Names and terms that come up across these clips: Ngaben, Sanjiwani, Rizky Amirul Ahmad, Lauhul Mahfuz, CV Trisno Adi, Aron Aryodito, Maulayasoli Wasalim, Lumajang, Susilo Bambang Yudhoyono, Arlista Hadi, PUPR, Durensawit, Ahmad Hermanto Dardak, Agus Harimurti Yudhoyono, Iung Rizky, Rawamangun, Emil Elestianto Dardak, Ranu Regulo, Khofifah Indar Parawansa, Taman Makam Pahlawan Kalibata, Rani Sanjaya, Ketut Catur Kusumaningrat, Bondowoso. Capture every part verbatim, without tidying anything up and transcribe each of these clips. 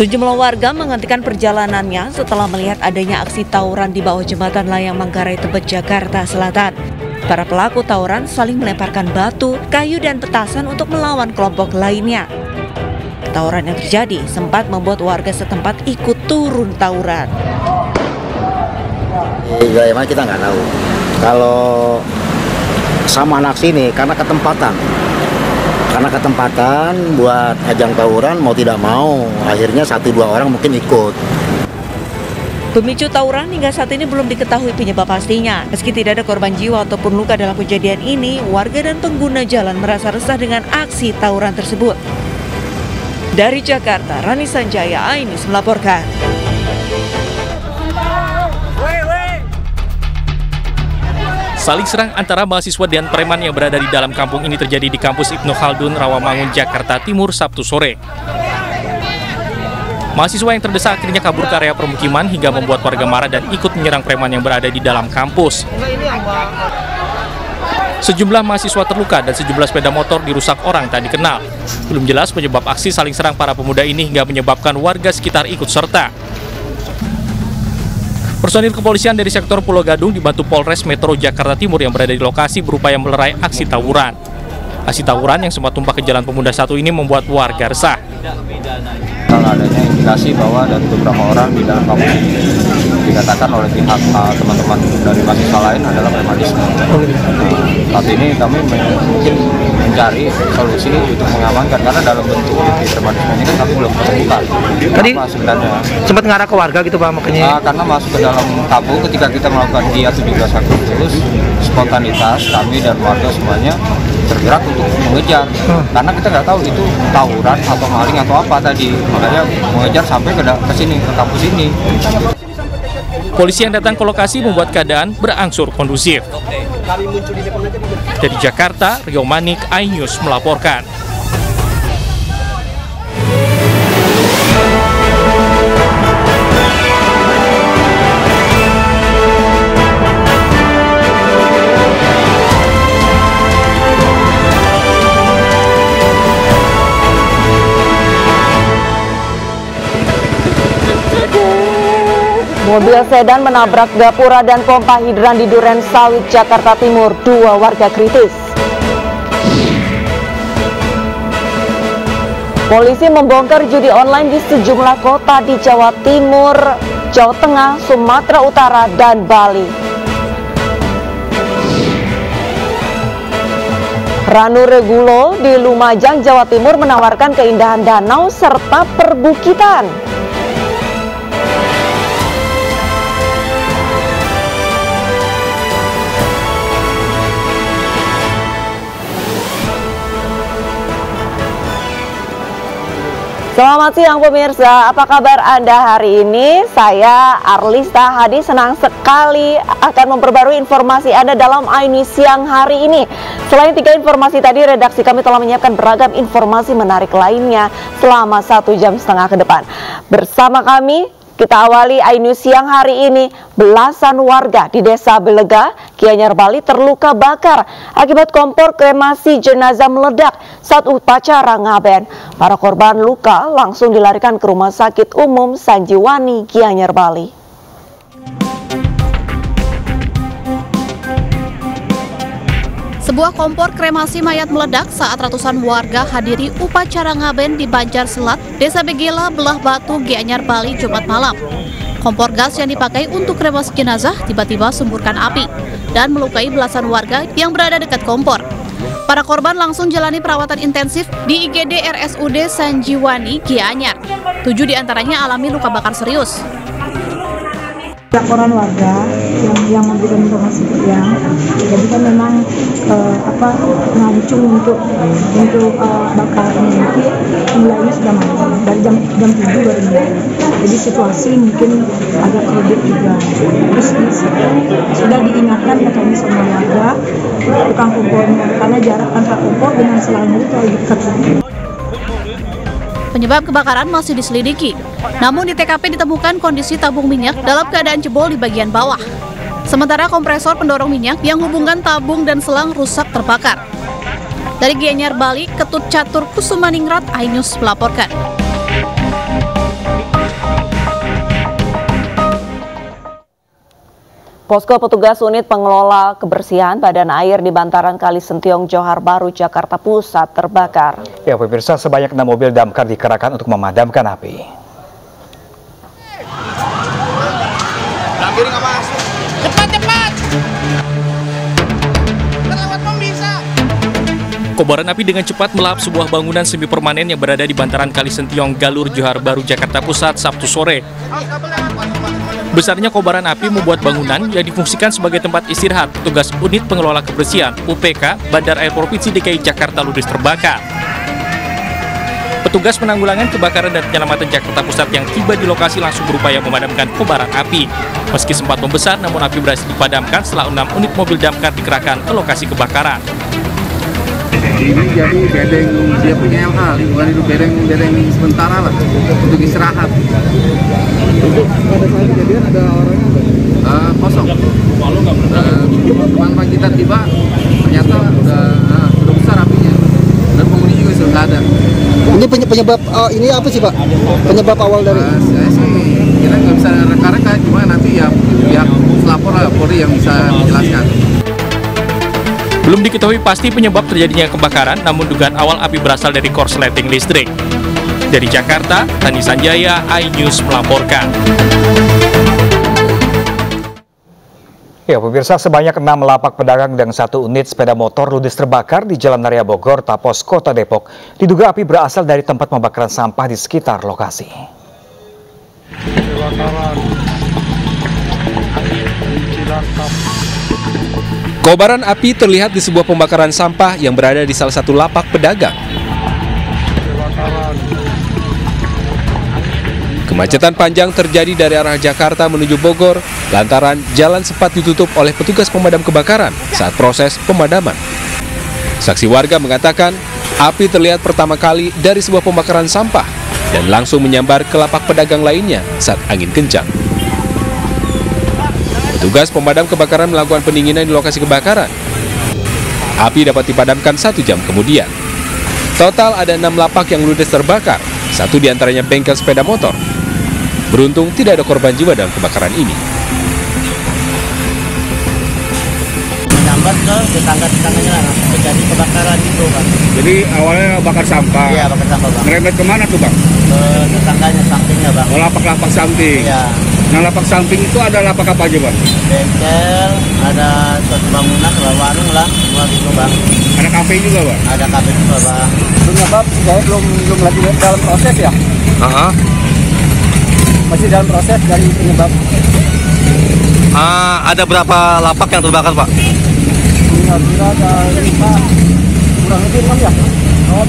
Sejumlah warga menghentikan perjalanannya setelah melihat adanya aksi tawuran di bawah jembatan layang Manggarai Tebet, Jakarta Selatan. Para pelaku tawuran saling melemparkan batu, kayu, dan petasan untuk melawan kelompok lainnya. Tawuran yang terjadi sempat membuat warga setempat ikut turun tawuran. Bagaimana kita nggak tahu. Kalau sama anak sini karena ketempatan. Karena ketempatan buat ajang tawuran mau tidak mau, akhirnya satu dua orang mungkin ikut. Pemicu tawuran hingga saat ini belum diketahui penyebab pastinya. Meski tidak ada korban jiwa ataupun luka dalam kejadian ini, warga dan pengguna jalan merasa resah dengan aksi tawuran tersebut. Dari Jakarta, Rani Sanjaya, iNews melaporkan. Saling serang antara mahasiswa dan preman yang berada di dalam kampung ini terjadi di kampus Ibnu Khaldun, Rawamangun, Jakarta Timur, Sabtu sore. Mahasiswa yang terdesak akhirnya kabur ke area permukiman hingga membuat warga marah dan ikut menyerang preman yang berada di dalam kampus. Sejumlah mahasiswa terluka dan sejumlah sepeda motor dirusak orang tak dikenal. Belum jelas penyebab aksi saling serang para pemuda ini hingga menyebabkan warga sekitar ikut serta. Personil kepolisian dari sektor Pulau Gadung dibantu Polres Metro Jakarta Timur yang berada di lokasi berupaya melerai aksi tawuran. Aksi tawuran yang sempat tumpah ke Jalan Pemuda satu ini membuat warga resah. Adanya indikasi bahwa dari beberapa orang di dalam kampung dikatakan oleh pihak teman-teman uh, dari mahasiswa lain adalah premanisme. Saat ini kami mungkin mencari solusi untuk mengamankan karena dalam bentuk premanisme ini kan kami belum temukan. Tadi sebenarnya sempat ngarah ke warga gitu Pak makanya. Uh, karena masuk ke dalam kampung ketika kita melakukan giat tujuh belas Agustus, spontanitas kami dan warga semuanya tergerak untuk mengejar hmm. karena kita nggak tahu itu tawuran atau maling atau apa tadi, makanya mengejar sampai ke, ke sini ke kampus ini. Polisi yang datang ke lokasi membuat keadaan berangsur kondusif. Dari Jakarta, Rio Manik, iNews melaporkan. Mobil sedan menabrak gapura dan pompa hidran di Duren Sawit, Jakarta Timur. Dua warga kritis. Polisi membongkar judi online di sejumlah kota di Jawa Timur, Jawa Tengah, Sumatera Utara, dan Bali. Ranu Regulo di Lumajang, Jawa Timur menawarkan keindahan danau serta perbukitan. Selamat siang pemirsa, apa kabar Anda hari ini? Saya Arlista Hadi senang sekali akan memperbarui informasi Anda dalam iNews siang hari ini. Selain tiga informasi tadi, redaksi kami telah menyiapkan beragam informasi menarik lainnya selama satu jam setengah ke depan. Bersama kami, kita awali iNews siang hari ini. Belasan warga di Desa Belega, Gianyar, Bali terluka bakar akibat kompor kremasi jenazah meledak saat upacara ngaben. Para korban luka langsung dilarikan ke Rumah Sakit Umum Sanjiwani, Gianyar, Bali. Sebuah kompor kremasi mayat meledak saat ratusan warga hadiri upacara ngaben di Banjar Selat, Desa Begela, Belah Batu, Gianyar, Bali, Jumat malam. Kompor gas yang dipakai untuk kremasi jenazah tiba-tiba semburkan api dan melukai belasan warga yang berada dekat kompor. Para korban langsung jalani perawatan intensif di I G D R S U D Sanjiwani, Gianyar. Tujuh diantaranya alami luka bakar serius. Laporan warga yang, yang memberikan informasi yang jadi kan memang uh, apa memancung untuk untuk uh, bakar nanti mulainya sudah malam dari jam jam tujuh baru mulai, jadi situasi mungkin agak kredit juga. Terus sudah diingatkan katanya sama warga tukang kompor karena jarak antara kompor dengan selalu itu dekat. Penyebab kebakaran masih diselidiki, namun di T K P ditemukan kondisi tabung minyak dalam keadaan jebol di bagian bawah. Sementara kompresor pendorong minyak yang hubungkan tabung dan selang rusak terbakar. Dari Gianyar, Bali, Ketut Catur Kusumaningrat, iNews melaporkan. Posko petugas unit pengelola kebersihan badan air di bantaran Kali Sentiong, Johar Baru, Jakarta Pusat terbakar. Ya, pemirsa, sebanyak enam mobil damkar dikerahkan untuk memadamkan api. Cepat, cepat! Kobaran api dengan cepat melahap sebuah bangunan semi permanen yang berada di bantaran Kali Sentiong, Galur, Johar Baru, Jakarta Pusat, Sabtu sore. Besarnya kobaran api membuat bangunan yang difungsikan sebagai tempat istirahat petugas unit pengelola kebersihan U P K Bandar Air Provinsi D K I Jakarta ludes terbakar. Petugas penanggulangan kebakaran dan penyelamatan Jakarta Pusat yang tiba di lokasi langsung berupaya memadamkan kobaran api. Meski sempat membesar, namun api berhasil dipadamkan setelah enam unit mobil damkar dikerahkan ke lokasi kebakaran. Ini jadi bedeng, dia punya M H, bukan itu bedeng-bedeng sementara lah, untuk istirahat. Untuk pada saat kejadian ada orangnya uh, kosong. Teman-teman uh, kita tiba, ternyata udah, uh, udah besar apinya. Dan penghuni juga sudah nggak ada. Ini penyebab, uh, ini apa sih Pak? Penyebab awal dari? Uh, saya sih, kita nggak bisa reka-reka, cuma nanti ya pihak pelapor lah, Polri yang bisa menjelaskan. Belum diketahui pasti penyebab terjadinya kebakaran, namun dugaan awal api berasal dari korsleting listrik. Dari Jakarta, Rani Sanjaya, iNews melaporkan. Ya, pemirsa, sebanyak enam lapak pedagang dan satu unit sepeda motor ludes terbakar di Jalan Raya Bogor, Tapos, Kota Depok. Diduga api berasal dari tempat pembakaran sampah di sekitar lokasi. Kobaran api terlihat di sebuah pembakaran sampah yang berada di salah satu lapak pedagang. Kemacetan panjang terjadi dari arah Jakarta menuju Bogor lantaran jalan sempat ditutup oleh petugas pemadam kebakaran saat proses pemadaman. Saksi warga mengatakan api terlihat pertama kali dari sebuah pembakaran sampah dan langsung menyambar ke lapak pedagang lainnya saat angin kencang. Tugas pemadam kebakaran melakukan pendinginan di lokasi kebakaran. Api dapat dipadamkan satu jam kemudian. Total ada enam lapak yang ludes terbakar, satu diantaranya bengkel sepeda motor. Beruntung tidak ada korban jiwa dalam kebakaran ini. Menyambar ke tetangga-tetangganya terjadi kebakaran gitu, Bang. Jadi awalnya bakar sampah. Iya, bakar sampah, Bang. Ngerembet kemana tuh, Bang? Ke tetangganya sampingnya, Bang. Lapak-lapak samping. Iya. Nah, lapak samping itu ada lapak apa aja, Bang? Bengkel, ada suatu bangunan, ada warung lah, semua gitu, Bang. Ada kafe juga, Bang? Ada kafe juga, Bang. Sebelumnya, Bang, saya belum, belum lagi dalam proses ya? Uh-huh. Masih dalam proses dari penyebab. Uh, ada berapa lapak yang terbakar, Pak? Kira-kira ada lima, kurang lebih enam ya? Oh,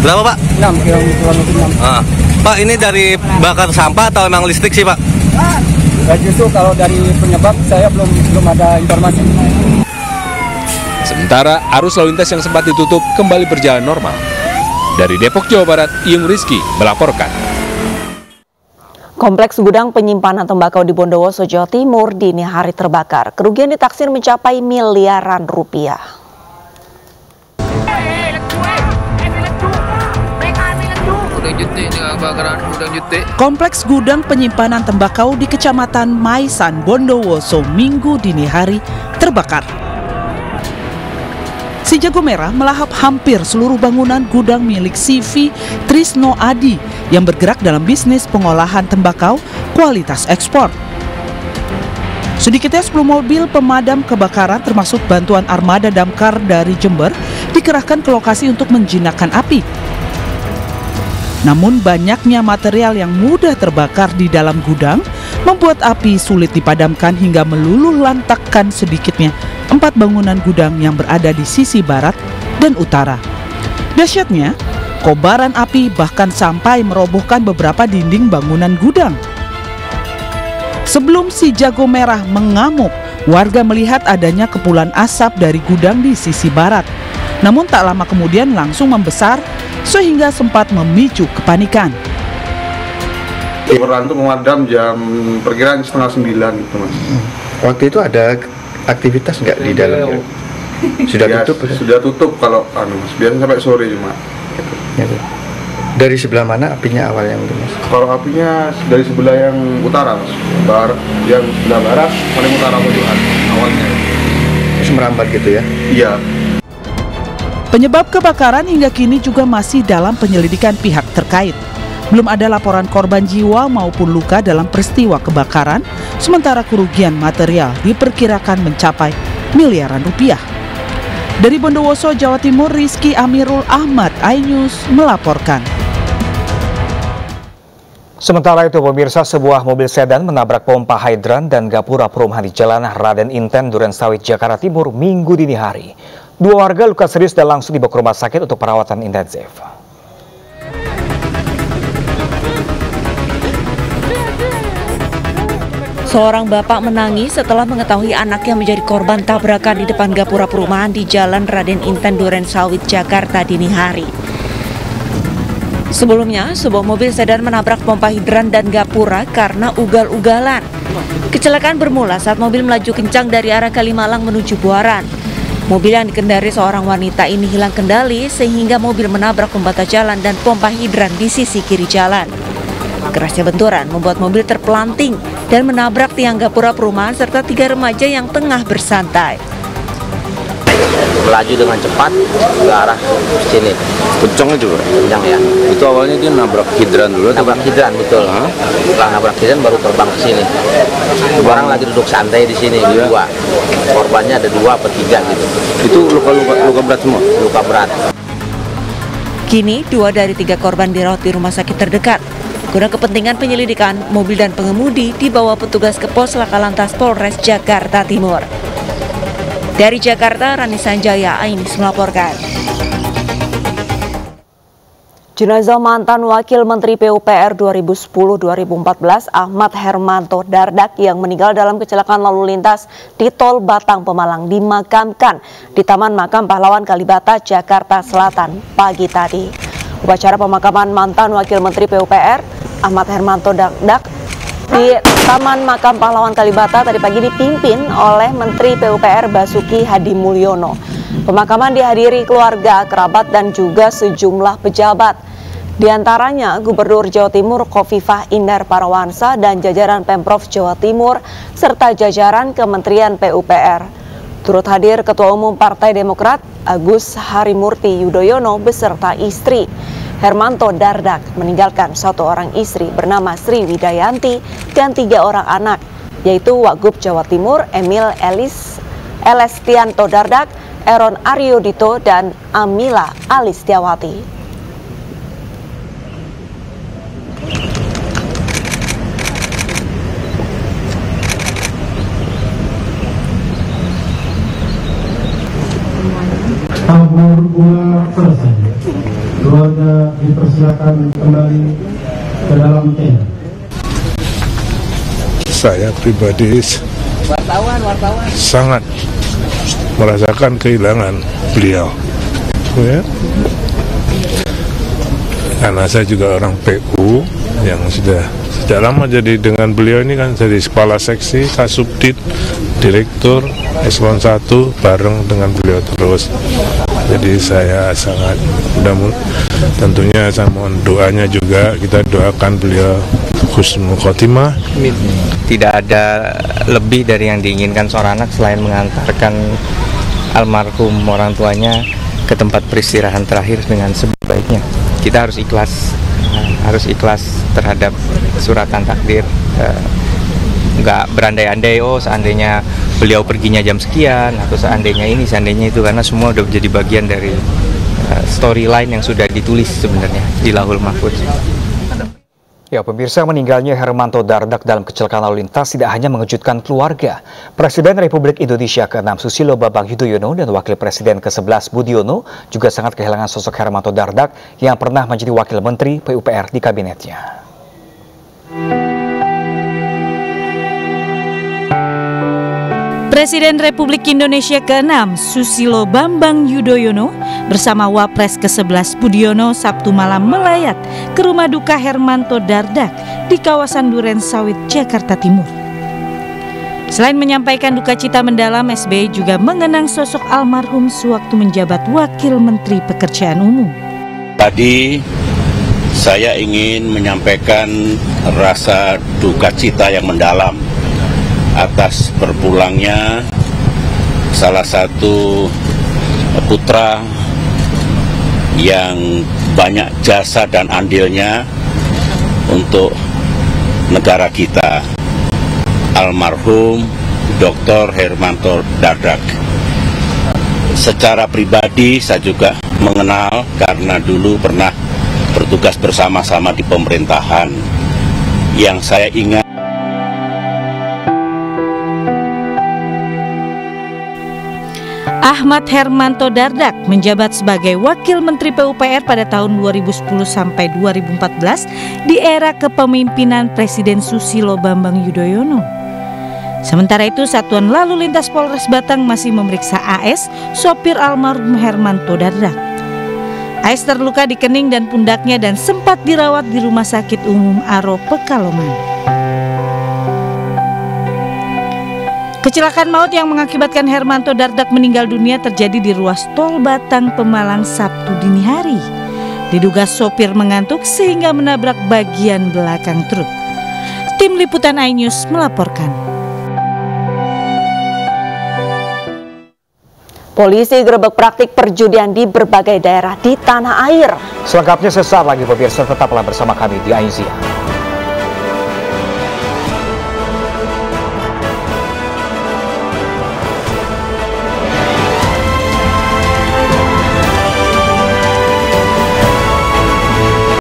berapa, Pak? enam, kurang lebih enam. Uh. Pak, ini dari bakar sampah atau emang listrik sih, Pak? Ya, justru kalau dari penyebab saya belum belum ada informasi. Sementara arus lalu lintas yang sempat ditutup kembali berjalan normal. Dari Depok, Jawa Barat, Iung Rizky melaporkan. Kompleks gudang penyimpanan tembakau di Bondowoso, Jawa Timur dini hari terbakar. Kerugian ditaksir mencapai miliaran rupiah. Kompleks gudang penyimpanan tembakau di Kecamatan Maisan, Bondowoso, Minggu dini hari terbakar. Si jago merah melahap hampir seluruh bangunan gudang milik C V Trisno Adi yang bergerak dalam bisnis pengolahan tembakau kualitas ekspor. Sedikitnya sepuluh mobil pemadam kebakaran termasuk bantuan armada damkar dari Jember dikerahkan ke lokasi untuk menjinakkan api. Namun banyaknya material yang mudah terbakar di dalam gudang membuat api sulit dipadamkan hingga meluluh lantakkan sedikitnya empat bangunan gudang yang berada di sisi barat dan utara. Dahsyatnya, kobaran api bahkan sampai merobohkan beberapa dinding bangunan gudang. Sebelum si jago merah mengamuk, warga melihat adanya kepulan asap dari gudang di sisi barat. Namun tak lama kemudian langsung membesar sehingga sempat memicu kepanikan. Kobaran itu memadam jam perkiraan setengah sembilan gitu, Mas. Waktu itu ada aktivitas nggak di dalam? Sudah ya, tutup? Sudah tutup kalau anu, biasanya sampai sore cuma. Gitu. Ya, dari sebelah mana apinya awalnya? Kalau apinya dari sebelah yang utara, Mas. Bar, yang sebelah barat, paling utara pojokan awalnya. Terus merambat gitu ya? Iya. Penyebab kebakaran hingga kini juga masih dalam penyelidikan pihak terkait. Belum ada laporan korban jiwa maupun luka dalam peristiwa kebakaran, sementara kerugian material diperkirakan mencapai miliaran rupiah. Dari Bondowoso, Jawa Timur, Rizky Amirul Ahmad, iNews melaporkan. Sementara itu, pemirsa, sebuah mobil sedan menabrak pompa hidran dan gapura perumahan di Jalan Raden Inten, Durensawit, Jakarta Timur, Minggu dini hari. Dua warga luka serius dan langsung dibawa ke rumah sakit untuk perawatan intensif. Seorang bapak menangis setelah mengetahui anaknya menjadi korban tabrakan di depan gapura perumahan di Jalan Raden Inten, Durensawit, Jakarta dini hari. Sebelumnya, sebuah mobil sedan menabrak pompa hidran dan gapura karena ugal-ugalan. Kecelakaan bermula saat mobil melaju kencang dari arah Kalimalang menuju Buaran. Mobil yang dikendari seorang wanita ini hilang kendali sehingga mobil menabrak pembatas jalan dan pompa hidran di sisi kiri jalan. Kerasnya benturan membuat mobil terpelanting dan menabrak tiang gapura perumahan serta tiga remaja yang tengah bersantai. Melaju dengan cepat ke arah sini. Kencang aja, kencang ya. Itu awalnya dia nabrak hidran dulu. Nabrak hidran betul. Hah? Setelah nabrak hidran baru terbang ke sini. Orang lagi duduk santai di sini iya. Dua. Korbannya ada dua atau tiga gitu. Itu luka-luka luka berat semua. Luka berat. Kini dua dari tiga korban dirawat di rumah sakit terdekat. Guna kepentingan penyelidikan, mobil dan pengemudi dibawa petugas ke Pos Lakalantas Polres Jakarta Timur. Dari Jakarta, Rani Sanjaya, iNews melaporkan. Jenazah mantan Wakil Menteri P U P R dua ribu sepuluh sampai dua ribu empat belas Ahmad Hermanto Dardak yang meninggal dalam kecelakaan lalu lintas di Tol Batang Pemalang dimakamkan di Taman Makam Pahlawan Kalibata, Jakarta Selatan pagi tadi. Upacara pemakaman mantan Wakil Menteri P U P R Ahmad Hermanto Dardak di Taman Makam Pahlawan Kalibata tadi pagi dipimpin oleh Menteri P U P R Basuki Hadi Mulyono. Pemakaman dihadiri keluarga, kerabat dan juga sejumlah pejabat. Di antaranya Gubernur Jawa Timur Khofifah Indar Parawansa dan jajaran Pemprov Jawa Timur serta jajaran Kementerian P U P R. Turut hadir Ketua Umum Partai Demokrat Agus Harimurti Yudhoyono beserta istri. Hermanto Dardak meninggalkan satu orang istri bernama Sri Widayanti dan tiga orang anak, yaitu Wagub Jawa Timur Emil Elestianto Dardak, Aron Aryodito dan Amila Alistiawati. Selesai. Keluarga dipersilakan kembali ke dalam tenda. Saya pribadi wartawan, wartawan. sangat merasakan kehilangan beliau. Ya. Karena saya juga orang P U yang sudah sejak lama, jadi dengan beliau ini kan jadi kepala seksi, kasubdit, direktur eselon satu bareng dengan beliau terus. Jadi saya sangat mudah-mudahan, tentunya saya mohon doanya juga, kita doakan beliau husnul khotimah. Tidak ada lebih dari yang diinginkan seorang anak selain mengantarkan almarhum orang tuanya ke tempat peristirahatan terakhir dengan sebaiknya. Kita harus ikhlas, harus ikhlas terhadap suratan takdir. Nggak berandai-andai, oh seandainya beliau perginya jam sekian atau seandainya ini, seandainya itu, karena semua sudah menjadi bagian dari uh, storyline yang sudah ditulis sebenarnya di Lauhul Mahfuz. Ya pemirsa, meninggalnya Hermanto Dardak dalam kecelakaan lalu lintas tidak hanya mengejutkan keluarga. Presiden Republik Indonesia ke enam Susilo Bambang Yudhoyono dan Wakil Presiden ke sebelas Budiono juga sangat kehilangan sosok Hermanto Dardak yang pernah menjadi Wakil Menteri P U P R di kabinetnya. Presiden Republik Indonesia ke enam Susilo Bambang Yudhoyono bersama Wapres ke sebelas Budiono Sabtu malam melayat ke rumah duka Hermanto Dardak di kawasan Durensawit, Jakarta Timur. Selain menyampaikan duka cita mendalam, S B Y juga mengenang sosok almarhum sewaktu menjabat Wakil Menteri Pekerjaan Umum. Tadi saya ingin menyampaikan rasa duka cita yang mendalam atas berpulangnya salah satu putra yang banyak jasa dan andilnya untuk negara kita, almarhum Doktor Hermanto Dardak. Secara pribadi saya juga mengenal karena dulu pernah bertugas bersama-sama di pemerintahan. Yang saya ingat, Ahmad Hermanto Dardak menjabat sebagai Wakil Menteri P U P R pada tahun dua ribu sepuluh sampai dua ribu empat belas di era kepemimpinan Presiden Susilo Bambang Yudhoyono. Sementara itu, Satuan Lalu Lintas Polres Batang masih memeriksa A S, sopir almarhum Hermanto Dardak. A S terluka di kening dan pundaknya dan sempat dirawat di Rumah Sakit Umum Aro Pekalongan. Kecelakaan maut yang mengakibatkan Hermanto Dardak meninggal dunia terjadi di ruas tol Batang Pemalang Sabtu dini hari. Diduga sopir mengantuk sehingga menabrak bagian belakang truk. Tim Liputan iNews melaporkan. Polisi gerebek praktik perjudian di berbagai daerah di tanah air. Selengkapnya sesaat lagi pemirsa, tetaplah bersama kami di iNews.